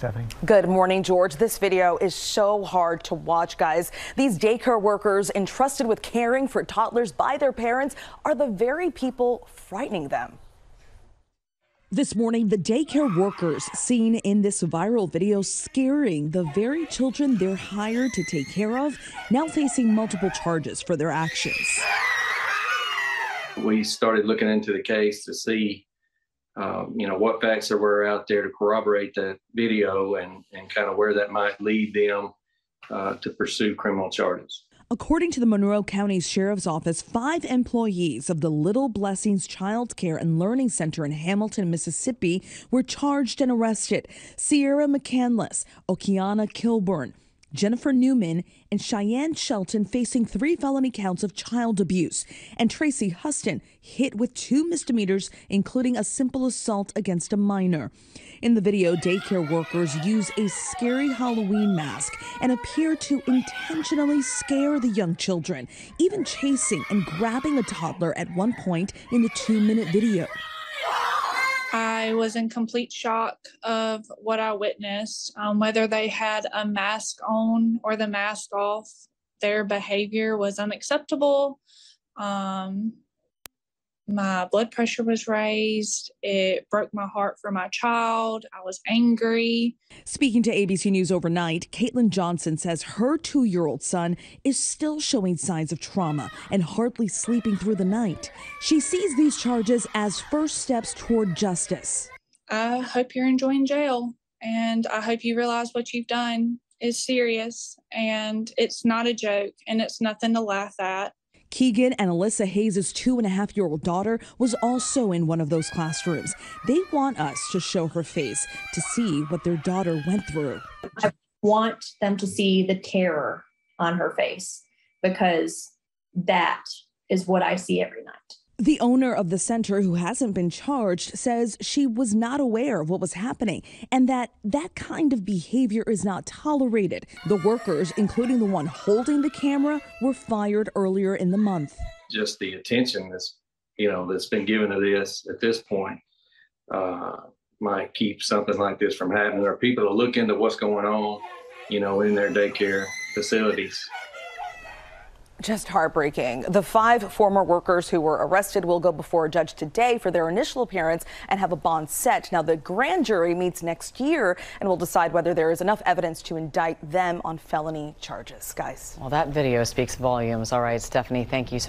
Stephanie. Good morning, George. This video is so hard to watch, guys. These daycare workers entrusted with caring for toddlers by their parents are the very people frightening them. This morning, the daycare workers seen in this viral video scaring the very children they're hired to take care of, now facing multiple charges for their actions. We started looking into the case to see what facts there were out there to corroborate that video and kind of where that might lead them to pursue criminal charges. According to the Monroe County Sheriff's Office, 5 employees of the Little Blessings Child Care and Learning Center in Hamilton, Mississippi, were charged and arrested. Sierra McCandless, Okeana Kilburn, Jennifer Newman, and Cheyenne Shelton facing 3 felony counts of child abuse, and Tracy Huston hit with 2 misdemeanors, including a simple assault against a minor. In the video, daycare workers use a scary Halloween mask and appear to intentionally scare the young children, even chasing and grabbing a toddler at one point in the 2-minute video. I was in complete shock of what I witnessed, whether they had a mask on or the mask off. Their behavior was unacceptable. My blood pressure was raised. It broke my heart for my child. I was angry. Speaking to ABC News overnight, Caitlin Johnson says her 2-year-old son is still showing signs of trauma and hardly sleeping through the night. She sees these charges as first steps toward justice. I hope you're enjoying jail, and I hope you realize what you've done is serious, and it's not a joke, and it's nothing to laugh at. Keegan and Alyssa Hayes' 2-and-a-half-year-old daughter was also in one of those classrooms. They want us to show her face to see what their daughter went through. I want them to see the terror on her face, because that is what I see every night. The owner of the center, who hasn't been charged, says she was not aware of what was happening and that kind of behavior is not tolerated. The workers, including the one holding the camera, were fired earlier in the month. Just the attention that's been given to this at this point might keep something like this from happening, or people to look into what's going on, in their daycare facilities. Just heartbreaking. The 5 former workers who were arrested will go before a judge today for their initial appearance and have a bond set. Now, the grand jury meets next year and will decide whether there is enough evidence to indict them on felony charges. Guys. Well, that video speaks volumes. All right, Stephanie, thank you so much.